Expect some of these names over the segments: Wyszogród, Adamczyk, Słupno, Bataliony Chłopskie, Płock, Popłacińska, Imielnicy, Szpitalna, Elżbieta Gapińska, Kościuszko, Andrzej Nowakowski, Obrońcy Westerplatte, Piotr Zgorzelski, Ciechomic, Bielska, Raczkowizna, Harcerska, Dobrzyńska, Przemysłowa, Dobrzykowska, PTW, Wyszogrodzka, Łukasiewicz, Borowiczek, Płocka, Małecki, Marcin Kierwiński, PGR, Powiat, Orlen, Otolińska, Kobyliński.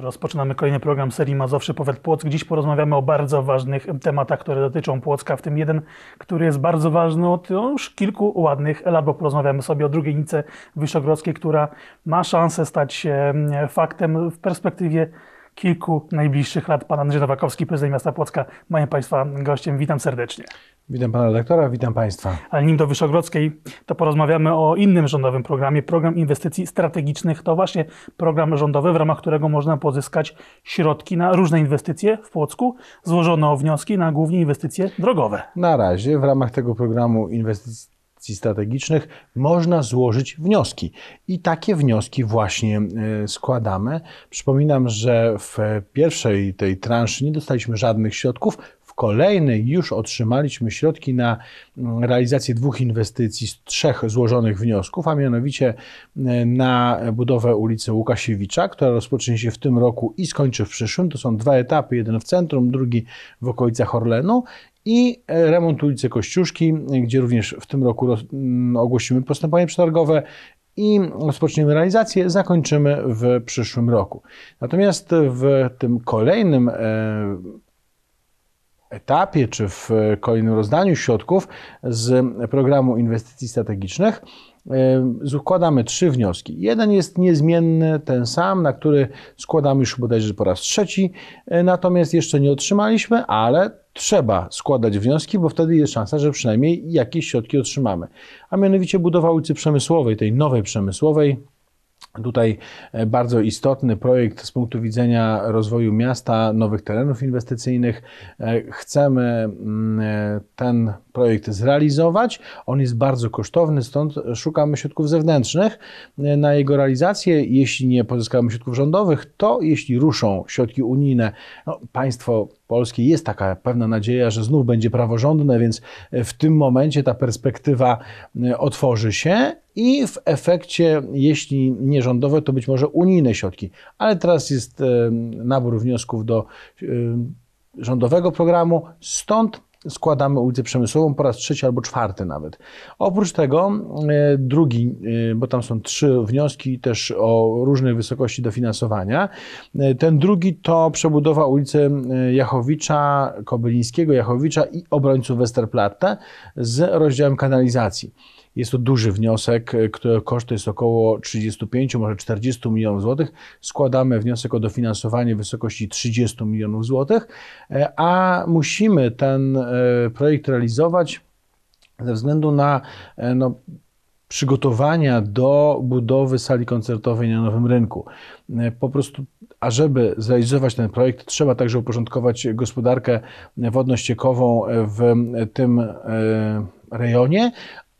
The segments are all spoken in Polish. Rozpoczynamy kolejny program serii Mazowsze, Powiat, Płock. Dziś porozmawiamy o bardzo ważnych tematach, które dotyczą Płocka, w tym jeden, który jest bardzo ważny od już kilku ładnych lat, bo porozmawiamy sobie o drugiej linii wyszogrodzkiej, która ma szansę stać się faktem w perspektywie kilku najbliższych lat. Pan Andrzej Nowakowski, prezydent miasta Płocka, moim Państwa gościem. Witam serdecznie. Witam Pana redaktora, witam Państwa. Ale nim do wyszogrodzkiej, to porozmawiamy o innym rządowym programie. Program inwestycji strategicznych to właśnie program rządowy, w ramach którego można pozyskać środki na różne inwestycje w Płocku. Złożono wnioski na głównie inwestycje drogowe. Na razie w ramach tego programu inwestycji strategicznych można złożyć wnioski. I takie wnioski właśnie składamy. Przypominam, że w pierwszej tej transzy nie dostaliśmy żadnych środków. W kolejnej już otrzymaliśmy środki na realizację dwóch inwestycji z trzech złożonych wniosków, a mianowicie na budowę ulicy Łukasiewicza, która rozpocznie się w tym roku i skończy w przyszłym. To są dwa etapy, jeden w centrum, drugi w okolicach Orlenu. I remont ulicy Kościuszki, gdzie również w tym roku ogłosimy postępowanie przetargowe i rozpoczniemy realizację, zakończymy w przyszłym roku. Natomiast w tym kolejnym etapie, czy w kolejnym rozdaniu środków z programu inwestycji strategicznych składamy trzy wnioski. Jeden jest niezmienny, ten sam, na który składamy już bodajże po raz trzeci, natomiast jeszcze nie otrzymaliśmy, ale trzeba składać wnioski, bo wtedy jest szansa, że przynajmniej jakieś środki otrzymamy. A mianowicie budowa ulicy Przemysłowej, tej nowej Przemysłowej. Tutaj bardzo istotny projekt z punktu widzenia rozwoju miasta, nowych terenów inwestycyjnych. Chcemy ten projekt zrealizować. On jest bardzo kosztowny, stąd szukamy środków zewnętrznych na jego realizację. Jeśli nie pozyskamy środków rządowych, to jeśli ruszą środki unijne, no, państwo polskie jest taka pewna nadzieja, że znów będzie praworządne, więc w tym momencie ta perspektywa otworzy się i w efekcie, jeśli nie rządowe, to być może unijne środki. Ale teraz jest nabór wniosków do rządowego programu, stąd składamy ulicę Przemysłową po raz trzeci albo czwarty nawet. Oprócz tego drugi, bo tam są trzy wnioski też o różnej wysokości dofinansowania. Ten drugi to przebudowa ulicy Jachowicza, Kobylińskiego, Jachowicza i Obrońców Westerplatte z rozdziałem kanalizacji. Jest to duży wniosek, którego koszt to jest około 35, może 40 milionów złotych. Składamy wniosek o dofinansowanie w wysokości 30 milionów złotych, a musimy ten projekt realizować ze względu na przygotowania do budowy sali koncertowej na Nowym Rynku. Po prostu, a żeby zrealizować ten projekt, trzeba także uporządkować gospodarkę wodno-ściekową w tym rejonie,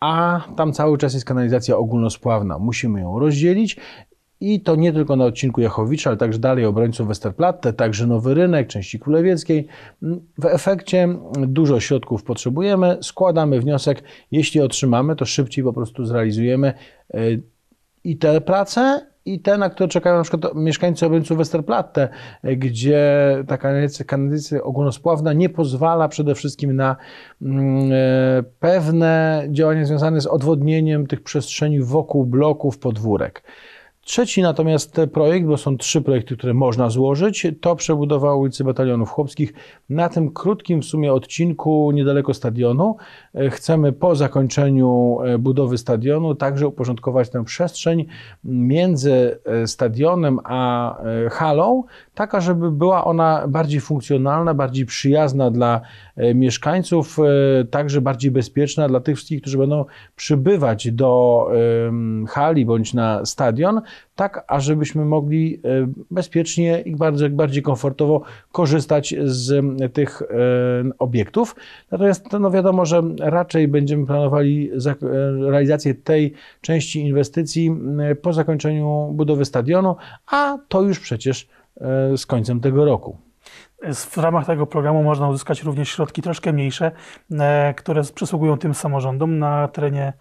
a tam cały czas jest kanalizacja ogólnospławna. Musimy ją rozdzielić i to nie tylko na odcinku Jachowicza, ale także dalej Obrońców Westerplatte, także Nowy Rynek, części Królewieckiej. W efekcie dużo środków potrzebujemy, składamy wniosek. Jeśli otrzymamy, to szybciej po prostu zrealizujemy i te prace, i te, na które czekają na przykład mieszkańcy Obrońców Westerplatte, gdzie ta kanalizacja ogólnospławna nie pozwala przede wszystkim na pewne działania związane z odwodnieniem tych przestrzeni wokół bloków, podwórek. Trzeci natomiast projekt, bo są trzy projekty, które można złożyć, to przebudowa ulicy Batalionów Chłopskich. Na tym krótkim w sumie odcinku niedaleko stadionu chcemy po zakończeniu budowy stadionu także uporządkować tę przestrzeń między stadionem a halą, taka, żeby była ona bardziej funkcjonalna, bardziej przyjazna dla mieszkańców, także bardziej bezpieczna dla tych wszystkich, którzy będą przybywać do hali bądź na stadion, tak ażebyśmy mogli bezpiecznie i bardziej komfortowo korzystać z tych obiektów. Natomiast no wiadomo, że raczej będziemy planowali realizację tej części inwestycji po zakończeniu budowy stadionu, a to już przecież z końcem tego roku. W ramach tego programu można uzyskać również środki troszkę mniejsze, które przysługują tym samorządom, na terenie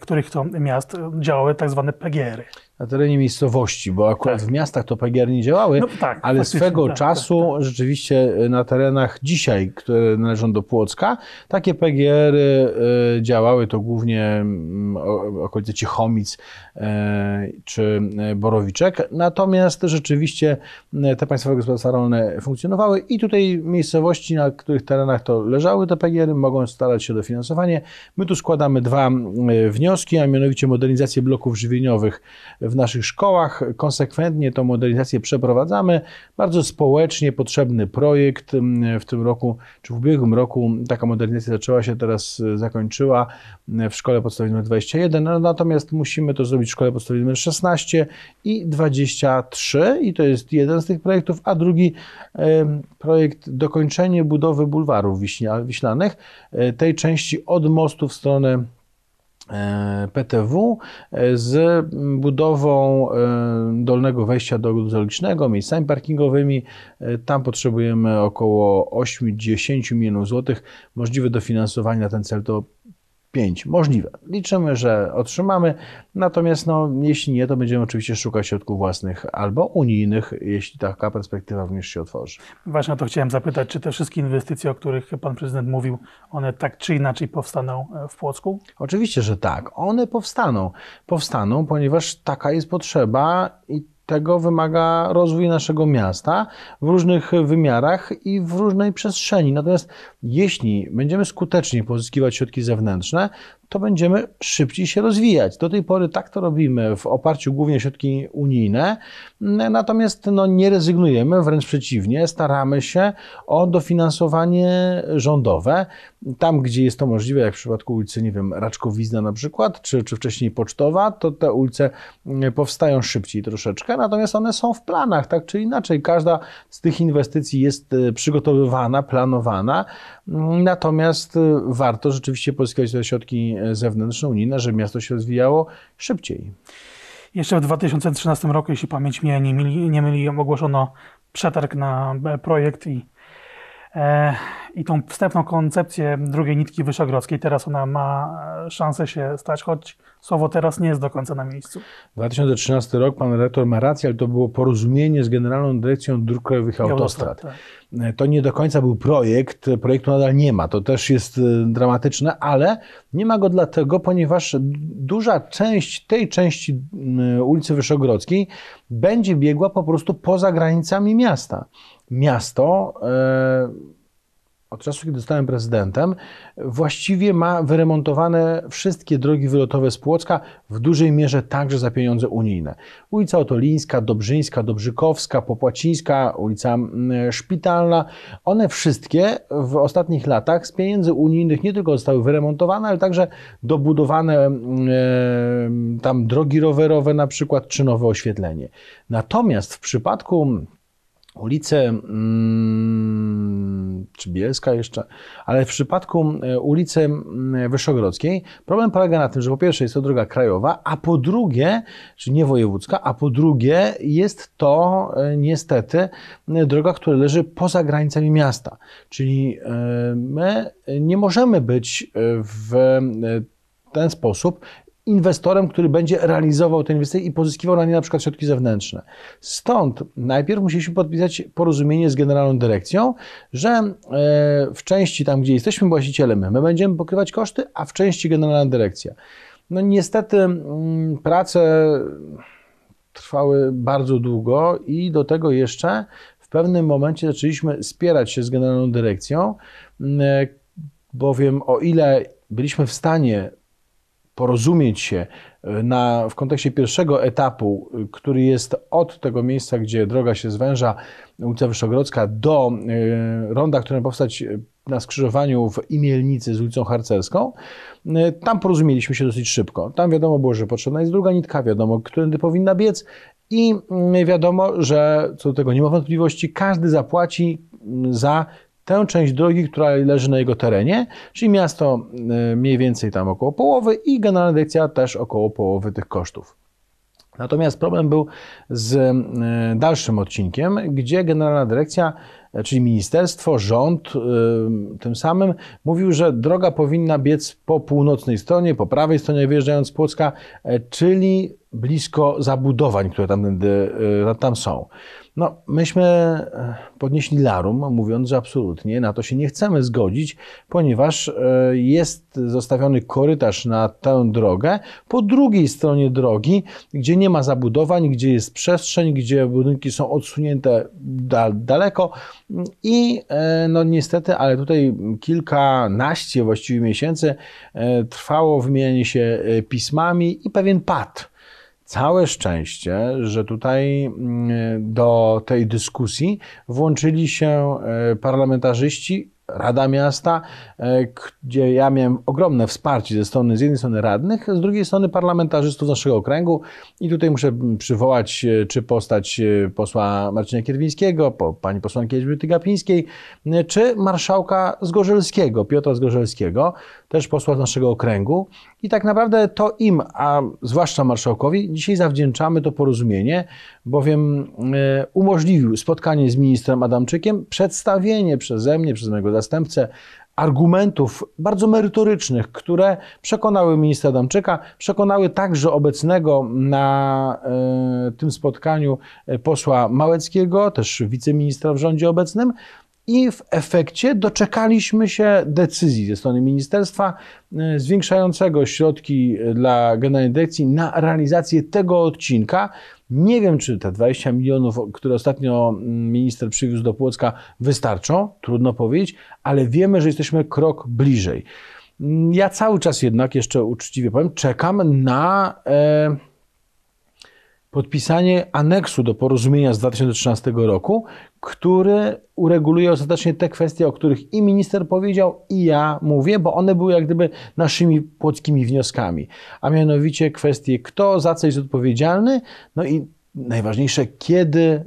których to miast działały tak zwane PGR-y. na terenie miejscowości, bo akurat w miastach to PGR nie działały, ale swego czasu rzeczywiście na terenach dzisiaj, które należą do Płocka, takie PGR-y działały, to głównie okolice Ciechomic czy Borowiczek, natomiast rzeczywiście te państwowe gospodarstwa rolne funkcjonowały i tutaj miejscowości, na których terenach to leżały te PGR-y, mogą starać się o dofinansowanie. My tu składamy dwa wnioski, a mianowicie modernizację bloków żywieniowych w naszych szkołach. Konsekwentnie tą modernizację przeprowadzamy. Bardzo społecznie potrzebny projekt. W tym roku, czy w ubiegłym roku taka modernizacja zaczęła się, teraz zakończyła w szkole podstawowej nr 21, natomiast musimy to zrobić w szkole podstawowej nr 16 i 23 i to jest jeden z tych projektów, a drugi projekt dokończenie budowy bulwarów wiślanych, tej części od mostu w stronę PTW z budową dolnego wejścia do ogrodu zoologicznego, miejscami parkingowymi. Tam potrzebujemy około 8-10 milionów złotych. Możliwe dofinansowanie na ten cel to 5. Możliwe. Liczymy, że otrzymamy. Natomiast no, jeśli nie, to będziemy oczywiście szukać środków własnych albo unijnych, jeśli taka perspektywa również się otworzy. Właśnie o to chciałem zapytać, czy te wszystkie inwestycje, o których Pan Prezydent mówił, one tak czy inaczej powstaną w Płocku? Oczywiście, że tak. One powstaną. Powstaną, ponieważ taka jest potrzeba i tego wymaga rozwój naszego miasta w różnych wymiarach i w różnej przestrzeni. Natomiast jeśli będziemy skutecznie pozyskiwać środki zewnętrzne, to będziemy szybciej się rozwijać. Do tej pory tak to robimy w oparciu głównie o środki unijne, natomiast no, nie rezygnujemy, wręcz przeciwnie, staramy się o dofinansowanie rządowe, tam gdzie jest to możliwe, jak w przypadku ulicy, nie wiem, Raczkowizna na przykład, czy wcześniej Pocztowa, to te ulice powstają szybciej troszeczkę, natomiast one są w planach, tak czy inaczej. Każda z tych inwestycji jest przygotowywana, planowana, natomiast warto rzeczywiście pozyskać te środki zewnętrzne, unijne, żeby miasto się rozwijało szybciej. Jeszcze w 2013 roku, jeśli pamięć mnie nie myli, ogłoszono przetarg na projekt i tą wstępną koncepcję drugiej nitki wyszogrodzkiej. Teraz ona ma szansę się stać, choć słowo teraz nie jest do końca na miejscu. 2013 rok, pan redaktor ma rację, ale to było porozumienie z Generalną Dyrekcją Dróg Krajowych i Autostrad. To nie do końca był projekt, projektu nadal nie ma, to też jest dramatyczne, ale nie ma go dlatego, ponieważ duża część tej części ulicy Wyszogrodzkiej będzie biegła po prostu poza granicami miasta. Miasto od czasu, kiedy zostałem prezydentem, właściwie ma wyremontowane wszystkie drogi wylotowe z Płocka, w dużej mierze także za pieniądze unijne. Ulica Otolińska, Dobrzyńska, Dobrzykowska, Popłacińska, ulica Szpitalna, one wszystkie w ostatnich latach z pieniędzy unijnych nie tylko zostały wyremontowane, ale także dobudowane tam drogi rowerowe na przykład, czy nowe oświetlenie. Natomiast w przypadku ulicy, czy Bielska jeszcze, ale w przypadku ulicy Wyszogrodzkiej problem polega na tym, że po pierwsze jest to droga krajowa, a po drugie, czyli nie wojewódzka, a po drugie jest to niestety droga, która leży poza granicami miasta. Czyli my nie możemy być w ten sposób inwestorem, który będzie realizował te inwestycje i pozyskiwał na nie na przykład środki zewnętrzne. Stąd najpierw musieliśmy podpisać porozumienie z Generalną Dyrekcją, że w części tam, gdzie jesteśmy właścicielem, my będziemy pokrywać koszty, a w części Generalna Dyrekcja. No niestety prace trwały bardzo długo i do tego jeszcze w pewnym momencie zaczęliśmy spierać się z Generalną Dyrekcją, bowiem o ile byliśmy w stanie porozumieć się w kontekście pierwszego etapu, który jest od tego miejsca, gdzie droga się zwęża, ulica Wyszogrodzka, do ronda, które ma powstać na skrzyżowaniu w Imielnicy z ulicą Harcerską. Tam porozumieliśmy się dosyć szybko. Tam wiadomo było, że potrzebna jest druga nitka, wiadomo, którędy powinna biec i wiadomo, że co do tego nie ma wątpliwości, każdy zapłaci za tę część drogi, która leży na jego terenie, czyli miasto mniej więcej tam około połowy i Generalna Dyrekcja też około połowy tych kosztów. Natomiast problem był z dalszym odcinkiem, gdzie Generalna Dyrekcja, czyli ministerstwo, rząd tym samym mówił, że droga powinna biec po północnej stronie, po prawej stronie wyjeżdżając z Płocka, czyli blisko zabudowań, które tam są. No, myśmy podnieśli larum, mówiąc, że absolutnie na to się nie chcemy zgodzić, ponieważ jest zostawiony korytarz na tę drogę po drugiej stronie drogi, gdzie nie ma zabudowań, gdzie jest przestrzeń, gdzie budynki są odsunięte daleko i no niestety, ale tutaj kilkanaście właściwie miesięcy trwało wymienianie się pismami i pewien pad. Całe szczęście, że tutaj do tej dyskusji włączyli się parlamentarzyści, Rada Miasta, gdzie ja miałem ogromne wsparcie z jednej strony radnych, z drugiej strony parlamentarzystów z naszego okręgu. I tutaj muszę przywołać czy postać posła Marcina Kierwińskiego, pani posłanki Elżbiety Gapińskiej, czy marszałka Zgorzelskiego, Piotra Zgorzelskiego, też posła z naszego okręgu. I tak naprawdę to im, a zwłaszcza marszałkowi, dzisiaj zawdzięczamy to porozumienie, bowiem umożliwił spotkanie z ministrem Adamczykiem, przedstawienie przeze mnie, przez mojego zastępcę, argumentów bardzo merytorycznych, które przekonały ministra Adamczyka, przekonały także obecnego na tym spotkaniu posła Małeckiego, też wiceministra w rządzie obecnym. I w efekcie doczekaliśmy się decyzji ze strony ministerstwa zwiększającego środki dla Generalnej Dyrekcji na realizację tego odcinka. Nie wiem, czy te 20 milionów, które ostatnio minister przywiózł do Płocka, wystarczą, trudno powiedzieć, ale wiemy, że jesteśmy krok bliżej. Ja cały czas jednak, jeszcze uczciwie powiem, czekam na podpisanie aneksu do porozumienia z 2013 roku, który ureguluje ostatecznie te kwestie, o których i minister powiedział, i ja mówię, bo one były jak gdyby naszymi płockimi wnioskami. A mianowicie kwestie, kto za co jest odpowiedzialny, no i najważniejsze, kiedy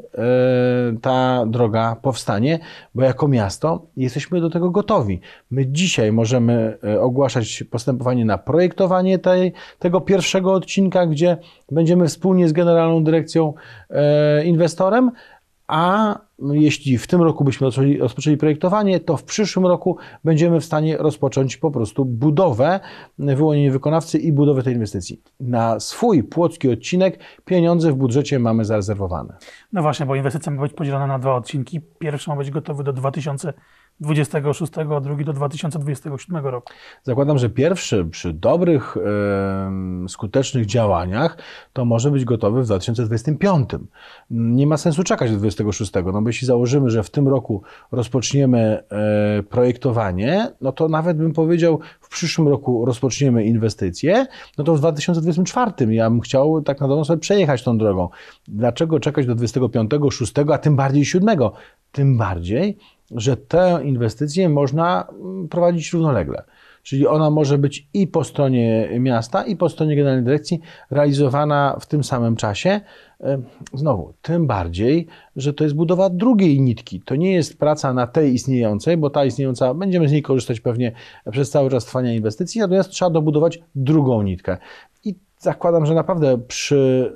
ta droga powstanie, bo jako miasto jesteśmy do tego gotowi. My dzisiaj możemy ogłaszać postępowanie na projektowanie tego pierwszego odcinka, gdzie będziemy wspólnie z Generalną Dyrekcją inwestorem, a jeśli w tym roku byśmy rozpoczęli projektowanie, to w przyszłym roku będziemy w stanie rozpocząć po prostu budowę, wyłonienie wykonawcy i budowę tej inwestycji. Na swój płocki odcinek pieniądze w budżecie mamy zarezerwowane. No właśnie, bo inwestycja ma być podzielona na dwa odcinki. Pierwszy ma być gotowy do 2026, a drugi do 2027 roku. Zakładam, że pierwszy przy dobrych, skutecznych działaniach to może być gotowy w 2025. Nie ma sensu czekać do 2026, no bo jeśli założymy, że w tym roku rozpoczniemy projektowanie, no to nawet bym powiedział, w przyszłym roku rozpoczniemy inwestycje, no to w 2024 ja bym chciał tak na dobrą sobie przejechać tą drogą. Dlaczego czekać do 25, 6, a tym bardziej 7? Tym bardziej, że tę inwestycję można prowadzić równolegle. Czyli ona może być i po stronie miasta, i po stronie Generalnej Dyrekcji realizowana w tym samym czasie. Znowu, tym bardziej, że to jest budowa drugiej nitki. To nie jest praca na tej istniejącej, bo ta istniejąca, będziemy z niej korzystać pewnie przez cały czas trwania inwestycji, natomiast trzeba dobudować drugą nitkę. I zakładam, że naprawdę przy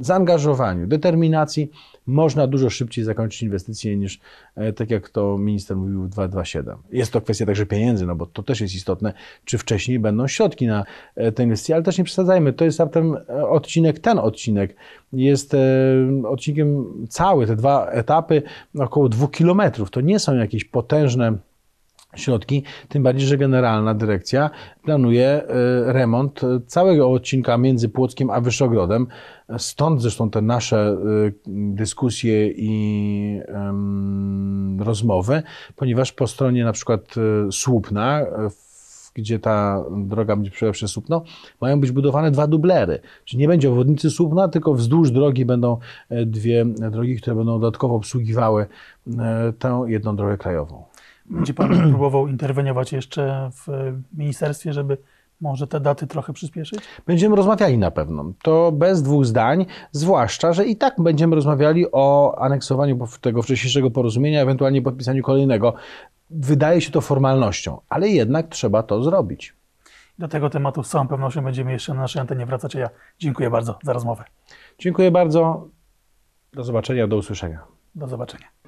zaangażowaniu, determinacji można dużo szybciej zakończyć inwestycje niż, tak jak to minister mówił, 227. Jest to kwestia także pieniędzy, no bo to też jest istotne, czy wcześniej będą środki na te inwestycje, ale też nie przesadzajmy, to jest zatem odcinek, ten odcinek jest odcinkiem cały, te dwa etapy około 2 kilometrów. To nie są jakieś potężne środki, tym bardziej, że Generalna Dyrekcja planuje remont całego odcinka między Płockiem a Wyszogrodem. Stąd zresztą te nasze dyskusje i rozmowy, ponieważ po stronie na przykład Słupna, gdzie ta droga będzie przebiegała przez Słupno, mają być budowane 2 dublery. Czyli nie będzie obwodnicy Słupna, tylko wzdłuż drogi będą 2 drogi, które będą dodatkowo obsługiwały tę jedną drogę krajową. Będzie pan próbował interweniować jeszcze w ministerstwie, żeby może te daty trochę przyspieszyć? Będziemy rozmawiali na pewno. To bez dwóch zdań, zwłaszcza że i tak będziemy rozmawiali o aneksowaniu tego wcześniejszego porozumienia, ewentualnie podpisaniu kolejnego. Wydaje się to formalnością, ale jednak trzeba to zrobić. Do tego tematu z całą pewnością będziemy jeszcze na naszej antenie wracać. Ja dziękuję bardzo za rozmowę. Dziękuję bardzo. Do zobaczenia, do usłyszenia. Do zobaczenia.